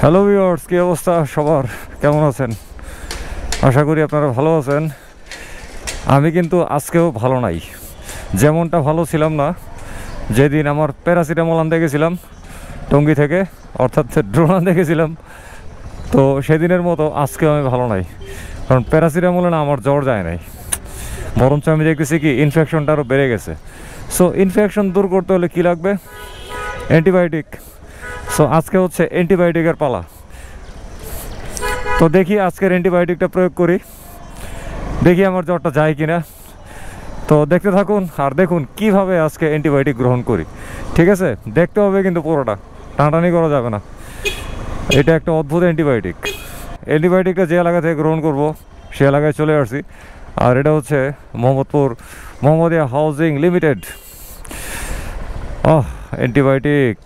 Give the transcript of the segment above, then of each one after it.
Hello viewers, কি অবস্থা সবার, কেমন আছেন? আশা করি আপনারা ভালো আছেন। আমি কিন্তু আজকেও ভালো নাই, যেমনটা ভালো ছিলাম না যেদিন আমার প্যারাসিটামল আনতে গেছিলাম টঙ্গী থেকে, অর্থাৎ ড্রোন আনতে গেছিলাম, তো সেদিনের মতো আজকেও আমি ভালো নাই। কারণ প্যারাসিটামলে না আমার জ্বর যায় নাই, বরঞ্চ আমি দেখতেছি কি ইনফেকশনটা আরও বেড়ে গেছে। সো ইনফেকশন দূর করতে হলে কি লাগবে? অ্যান্টিবায়োটিক। সো আজকে হচ্ছে অ্যান্টিবায়োটিকের পালা, তো দেখি আজকের অ্যান্টিবায়োটিকটা প্রয়োগ করি, দেখি আমার জ্বরটা যায় কিনা। তো দেখতে থাকুন আর দেখুন কিভাবে আজকে অ্যান্টিবায়োটিক গ্রহণ করি, ঠিক আছে? দেখতে হবে কিন্তু, পুরোটা টানাটানি করা যাবে না। এটা একটা অদ্ভুত অ্যান্টিবায়োটিক। অ্যান্টিবায়োটিকটা যে এলাকা থেকে গ্রহণ করব সে এলাকায় চলে আসছি, আর এটা হচ্ছে Mohammadpur Mohammadia housing limited. Antibiotic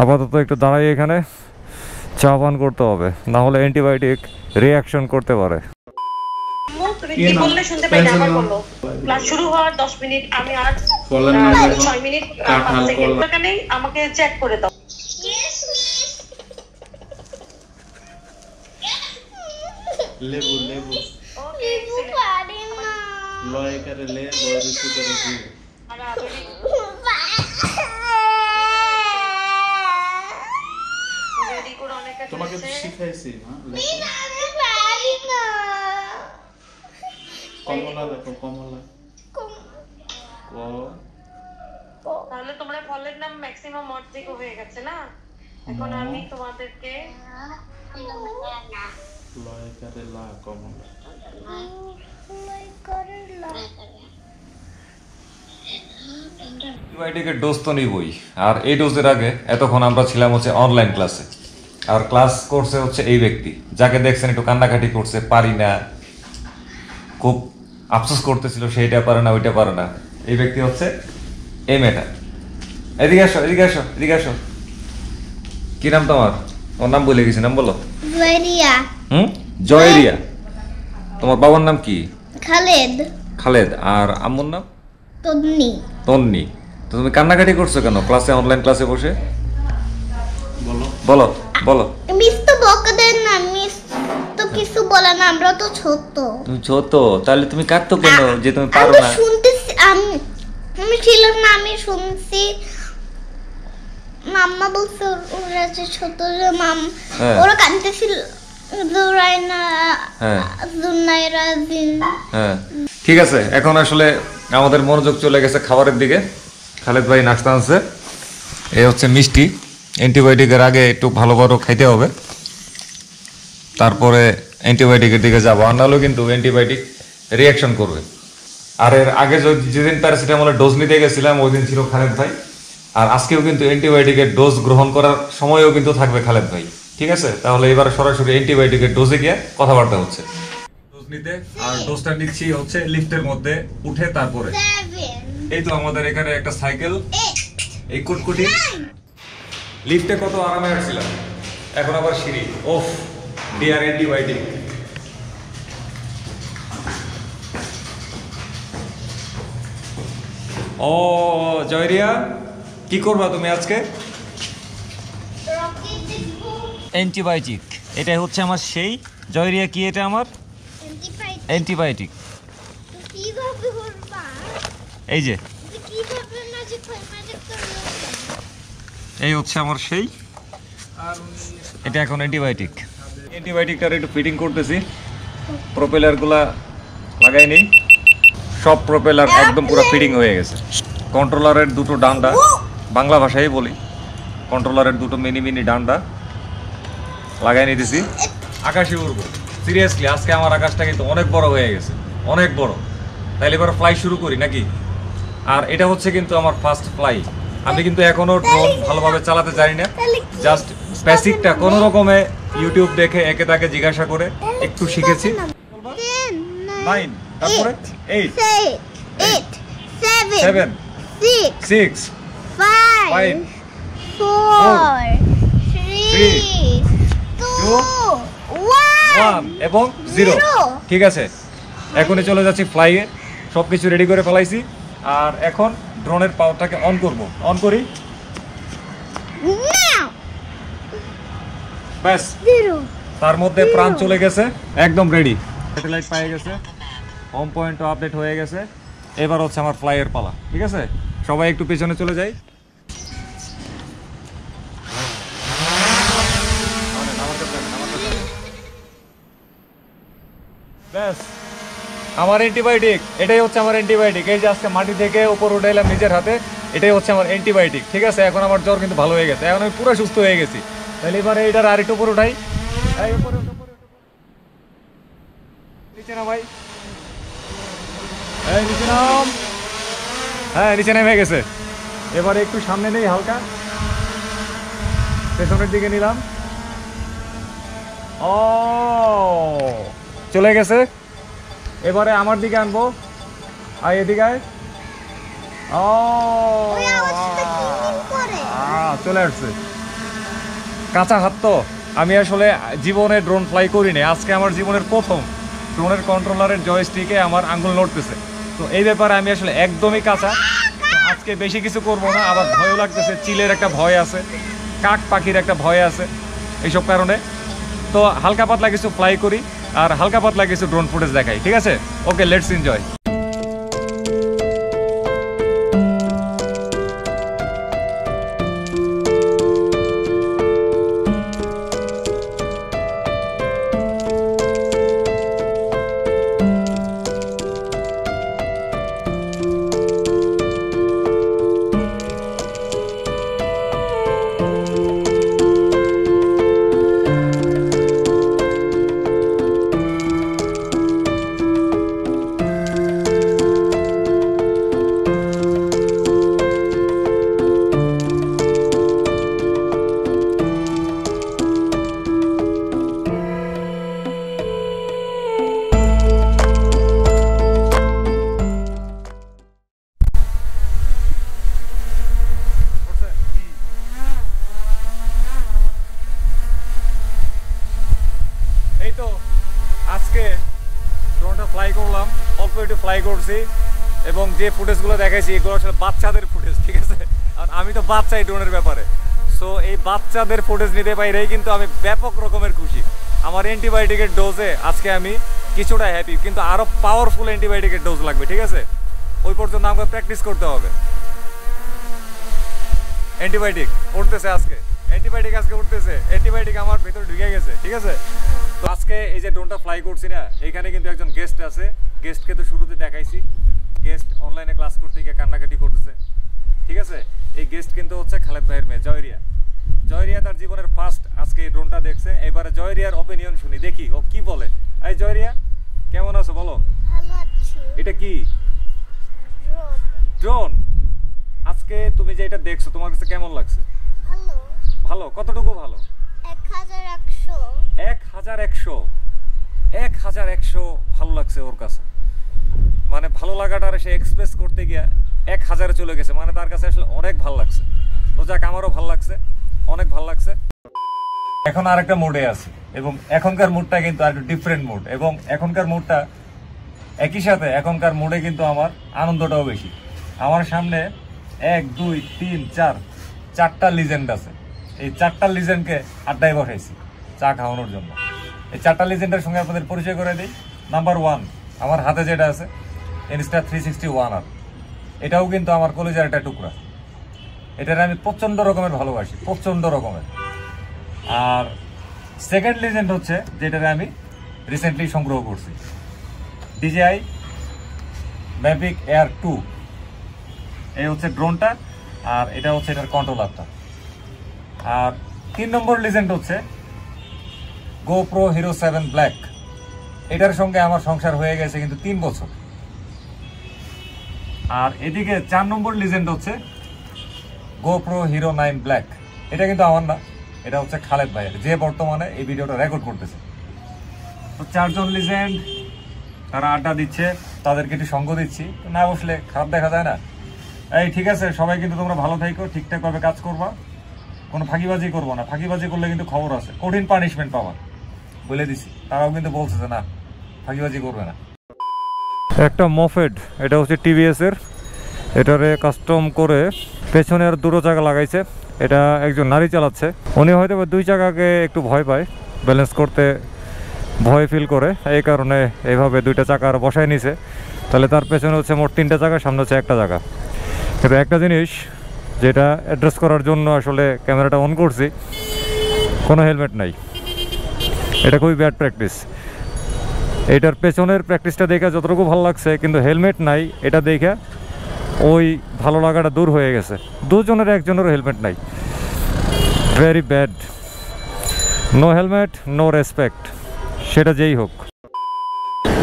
আপাতত একটু দাঁড়াই, এখানে চা পান করতে হবে, না হলে অ্যান্টিবায়োটিক রিয়াকশন করতে পারে। তোমাকে শিখাইছি কমলা, দেখো কমলা, তাহলে তোমরা ফলের নাম ম্যাক্সিমাম অর্ধেক হয়ে গেছে না? এখন আমি তোমাদেরকে লয় করে লা কমলা, লয় করে লা। অ্যান্টিবায়োটিকের ডোজ তো নিবই, আর এই ডোজের আগে এতক্ষণ আমরা ছিলাম হচ্ছে অনলাইন ক্লাসে, আর ক্লাস করছে হচ্ছে এই ব্যক্তি যাকে দেখছেন একটু কান্নাকাটি করছে, পারি না, খুব আফসোস করতেছিল, সেইটা পারে না ওইটা পারে না। এই ব্যক্তি হচ্ছে এই মেয়েটা। এদিকে আসো, এদিকে আসো, এদিকে আসো। কি নাম তোমার? ওর নাম বলে গেছি, নাম বলো। জয়রিয়া। তোমার বাবার নাম কি? খালেদ। খালেদ। আর আম্মুর নাম? তন্নি। তন্নি। তো তুমি কান্নাকাটি করছো কেন ক্লাসে, অনলাইন ক্লাসে বসে? বলো বলো বলো। মিস তো বকা দেন না, মিস তো কিছু বলে না, আমরা তো ছোট। তুমি ছোট, তাহলে তুমি কাঁদতো কেন যে তুমি পারো না? আমি শুনতেছি, আমি ছিলাম না, আমি শুনছি। মাম্মা বলছে ওরা যে ছোট, যে মাম ওরা কাঁদতেছিল জুরাইনা। হ্যাঁ, জুনাইরা দিন। হ্যাঁ, ঠিক আছে। এখন আসলে আমাদের মনোযোগ চলে গেছে খাবারের দিকে। খালেদ ভাই নাস্তা আনছে, এ হচ্ছে মিষ্টি। অ্যান্টিবায়োটিকের আগে একটু ভালো ভালো খাইতে হবে, তারপরে অ্যান্টিবায়োটিকের দিকে যাবো, আর নাহলেও কিন্তু অ্যান্টিবায়োটিক রিয়াকশন করবে। আর এর আগে যেদিন প্যারাসিটামলের ডোজ নিতে গেছিলাম ওই দিন ছিল খালেদ ভাই, আর আজকেও কিন্তু অ্যান্টিবায়োটিকের ডোজ গ্রহণ করার সময়ও কিন্তু থাকবে খালেদ ভাই, ঠিক আছে? তাহলে এবার সরাসরি অ্যান্টিবায়োটিকের ডোজে গিয়ে কথাবার্তা হচ্ছে। নিতে আর ডোজটা নিচ্ছি হচ্ছে লিফটের মধ্যে উঠে, তারপরে এই তো আমাদের এখানে একটা সাইকেল, এই কুটকুটি লিফটে কত আরামে আসছিলাম, এখন আবার সিঁড়ি। ওফ ডিয়ার অ্যান্টিবায়োটিক। ও জয়রিয়া, কি করবা তুমি আজকে? অ্যান্টিবায়োটিক। এটাই হচ্ছে আমার সেই জয়রিয়া। কি এটা আমার অ্যান্টিবায়োটিক। এই যে এই হচ্ছে আমার সেই, এটা এখন অ্যান্টিবায়োটিক। অ্যান্টিবায়োটিকটার একটু ফিটিং করতেছি, প্রোপেলারগুলা লাগাইনি, সব প্রোপেলার একদম পুরো ফিটিং হয়ে গেছে। কন্ট্রোলারের দুটো ডান্ডা, বাংলা ভাষায় বলি, কন্ট্রোলারের দুটো মিনি মিনি ডান্ডা লাগাই নিতেছি। আকাশে উড়বো, সিরিয়াসলি আজকে আমার আকাশটা কিন্তু অনেক বড় হয়ে গেছে, অনেক বড়। তাহলে এবার ফ্লাই শুরু করি নাকি? আর এটা হচ্ছে কিন্তু আমার ফার্স্ট ফ্লাই। আমি কিন্তু এখনো ড্রোন ভালোভাবে চালাতে জানি না, জাস্ট বেসিকটা কোনো রকমে ইউটিউব দেখে একে তাকে জিজ্ঞাসা করে একটু শিখেছি। 9 তারপরে 8 7 6 5 4 3 2 1 এবং 0। ঠিক আছে, এখনই চলে যাচ্ছি ফ্লাইয়ে, সব কিছু রেডি করে ফেলাইছি। আর এখন ড্রোনের পাওয়ারটাকে অন করব। অন করি, ব্যাস তার মধ্যে প্রাণ চলে গেছে, একদম রেডি। স্যাটেলাইট পেয়ে গেছে, হোম পয়েন্ট আপডেট হয়ে গেছে। এবার হচ্ছে আমার ফ্লাইয়ের পালা, ঠিক আছে? সবাই একটু পেছনে চলে যাই। ব্যাস আমার অ্যান্টিবায়োটিক, এটাই হচ্ছে আমার অ্যান্টিবায়োটিক। এই যে আজকে মাটি থেকে উপর উঠে এলাম নিজের হাতে, এটাই হচ্ছে আমার অ্যান্টিবায়োটিক, ঠিক আছে? এখন আমার জ্বর কিন্তু ভালো হয়ে গেছে, এখন আমি পুরো সুস্থ হয়ে গেছি। তাহলে এবারে এটার আর একটু উপর উঠাই, নিচে না ভাই, হ্যাঁ নিচে নাম, হ্যাঁ নিচে নেমে গেছে। এবারে একটু সামনে নেই, হালকা পেছনের দিকে নিলাম, ও চলে গেছে। এবারে আমার দিকে আনবো, আয় এদিকে আয়, ও চলে আসছে। কাঁচা হাত তো, আমি আসলে জীবনে ড্রোন ফ্লাই করিনি, আজকে আমার জীবনের প্রথম। ড্রোনের কন্ট্রোলারের জয়স্টিকে আমার আঙ্গুল নড়তেছে, তো এই ব্যাপারে আমি আসলে একদমই কাঁচা। আজকে বেশি কিছু করব না, আবার ভয়ও লাগতেছে, চিলের একটা ভয় আছে, কাক পাখির একটা ভয় আছে, এইসব কারণে। তো হালকা পাতলা কিছু ফ্লাই করি আর হালকা পাতলা কিছু ড্রোন ফুটেজ দেখাই, ঠিক আছে? Okay, let's enjoy. আজকে ড্রোনটা ফ্লাই করলাম, অল্প একটু ফ্লাই করছি, এবং যে ফুটেজগুলো দেখাইছি এগুলো আসলে বাচ্চাদের ফুটেজ, ঠিক আছে? আর আমি তো বাচ্চাই ড্রোনের ব্যাপারে, সো এই বাচ্চাদের ফুটেজ নিতে পারেই কিন্তু আমি ব্যাপক রকমের খুশি। আমার অ্যান্টিবায়োটিকের ডোজে আজকে আমি কিছুটা হ্যাপি, কিন্তু আরও পাওয়ারফুল অ্যান্টিবায়োটিকের ডোজ লাগবে, ঠিক আছে? ওই পর্যন্ত আমাকে প্র্যাকটিস করতে হবে। অ্যান্টিবায়োটিক উঠতেছে আজকে, অ্যান্টিবায়োটিক আজকে উঠতেছে, অ্যান্টিবায়োটিক আমার ভেতরে ঢুকে গেছে, ঠিক আছে? তো আজকে এই যে ড্রোনটা ফ্লাই করছি না, এখানে কিন্তু একজন গেস্ট আছে, গেস্টকে তো শুরুতে দেখাইছি, গেস্ট অনলাইনে ক্লাস করতে গিয়ে কান্নাকাটি করতেছে, ঠিক আছে? এই গেস্ট কিন্তু হচ্ছে খালেদ ভাইয়ের মেয়ে জয়রিয়া। জয়রিয়া তার জীবনের ফার্স্ট আজকে এই ড্রোনটা দেখছে। এবারে জয়রিয়ার অপিনিয়ন শুনি, দেখি ও কি বলে। এই জয়রিয়া কেমন আছো বলো? ভালো আছি। এটা কি ড্রোন? আজকে তুমি যে এটা দেখছো তোমার কাছে কেমন লাগছে? ভালো। ভালো? কতটুকু ভালো? 1100 ভালো লাগছে ওর কাছে। মানে ভালো লাগাটা সে এক্সপ্রেস করতে গিয়ে 1000-এ চলে গেছে, মানে তার কাছে আসলে অনেক ভালো লাগছে। তো যাক, আমারও ভালো লাগছে, অনেক ভালো লাগছে। এখন আরেকটা মুডে আছি, এবং এখনকার মুডটা কিন্তু আরেকটু ডিফারেন্ট মুড, এবং এখনকার মুডটা একই সাথে এখনকার মুডে কিন্তু আমার আনন্দটাও বেশি। আমার সামনে 1, 2, 3, 4 লিজেন্ড আছে। এই 4টা লিজেন্ডকে আড্ডায় বসাইছি চা খাওয়ানোর জন্য। এই 4টা লিজেন্ডের সঙ্গে আপনাদের পরিচয় করে দিই। নাম্বার 1, আমার হাতে যেটা আছে ইনস্টা 360 One R, এটাও কিন্তু আমার কলেজের একটা টুকরা। এটার আমি প্রচণ্ড রকমের ভালোবাসি, প্রচণ্ড রকমের। আর সেকেন্ড লিজেন্ড হচ্ছে যেটারে আমি রিসেন্টলি সংগ্রহ করছি, DJI Mavic Air 2। এই হচ্ছে ড্রোনটা, আর এটা হচ্ছে এটার কন্ট্রোলারটা। আর 3 নম্বর লিজেন্ড হচ্ছে GoPro Hero 9 Black। এটার সঙ্গে আমার সংসার হয়ে গেছে কিন্তু 3 বছর। আর এদিকে 4 নম্বর লিজেন্ড হচ্ছে GoPro Hero 9 Black। এটা কিন্তু আমার না, এটা হচ্ছে খালেদ ভাইয়ের, যে বর্তমানে এই ভিডিওটা রেকর্ড করতেছে। তো 4জন লিজেন্ড, তারা আড্ডা দিচ্ছে, তাদেরকে একটু সঙ্গ দিচ্ছি, না বসলে খারাপ দেখা যায় না। এই ঠিক আছে, সবাই কিন্তু তোমরা ভালো থাকো, ঠিকঠাকভাবে কাজ করবা, কোনো ফাঁকিবাজি করবো না। ফাঁকিবাজি করলে কিন্তু খবর আছে, কঠিন পানিশমেন্ট পাবার, বলে দিছি। তারাও কিন্তু বলছে যে না, ফাঁকিবাজি করবে না। একটা মফেড, এটা হচ্ছে TVS এর। এটারে কাস্টম করে পেছনের দুটো চাকা লাগাইছে। এটা একজন নারী চালাচ্ছে, উনি হয়তো দুই চাকাকে একটু ভয় পায়, ব্যালেন্স করতে ভয় ফিল করে, এই কারণে এইভাবে দুইটা চাকা আর বসায় নিছে। তাহলে তার পেছনে হচ্ছে মোট তিনটা চাকা, সামনে হচ্ছে একটা চাকা। এটা একটা জিনিস যেটা অ্যাড্রেস করার জন্য আসলে ক্যামেরাটা অন করছি, কোনো হেলমেট নাই, এটা খুবই ব্যাড প্র্যাকটিস। এটার পেছনের প্র্যাকটিসটা দেখে যতটুকু ভালো লাগছে, কিন্তু হেলমেট নাই এটা দেখে ওই ভালো লাগাটা দূর হয়ে গেছে। দুজনের একজনেরও হেলমেট নাই, very bad. No helmet no respect, সেটা যেই হোক।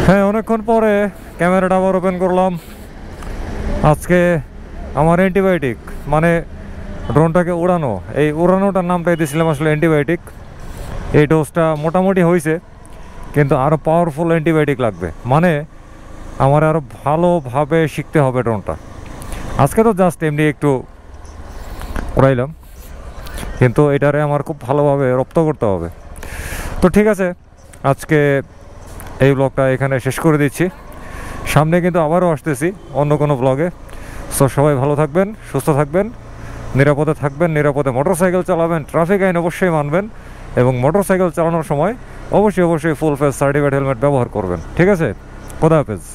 হ্যাঁ, অনেকক্ষণ পরে ক্যামেরাটা আবার ওপেন করলাম। আজকে আমার অ্যান্টিবায়োটিক, মানে ড্রোনটাকে উড়ানো, এই উড়ানোটার নামটাই দিয়েছিলাম আসলে অ্যান্টিবায়োটিক। এই ডোজটা মোটামুটি হয়েছে, কিন্তু আরও পাওয়ারফুল অ্যান্টিবায়োটিক লাগবে, মানে আমার আরও ভালোভাবে শিখতে হবে ড্রোনটা। আজকে তো জাস্ট এমনি একটু উড়াইলাম, কিন্তু এটারে আমার খুব ভালোভাবে রপ্ত করতে হবে। তো ঠিক আছে, আজকে এই ব্লগটা এখানে শেষ করে দিচ্ছি। সামনে কিন্তু আবারও আসতেছি অন্য কোনো ব্লগে। সো সবাই ভালো থাকবেন, সুস্থ থাকবেন, নিরাপদে থাকবেন, নিরাপদে মোটরসাইকেল চালাবেন, ট্রাফিক আইন অবশ্যই মানবেন, এবং মোটরসাইকেল চালানোর সময় অবশ্যই ফুল ফেস সার্টিফাইড হেলমেট ব্যবহার করবেন। ঠিক আছে, খোদা হাফেজ।